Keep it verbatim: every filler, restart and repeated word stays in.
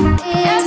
I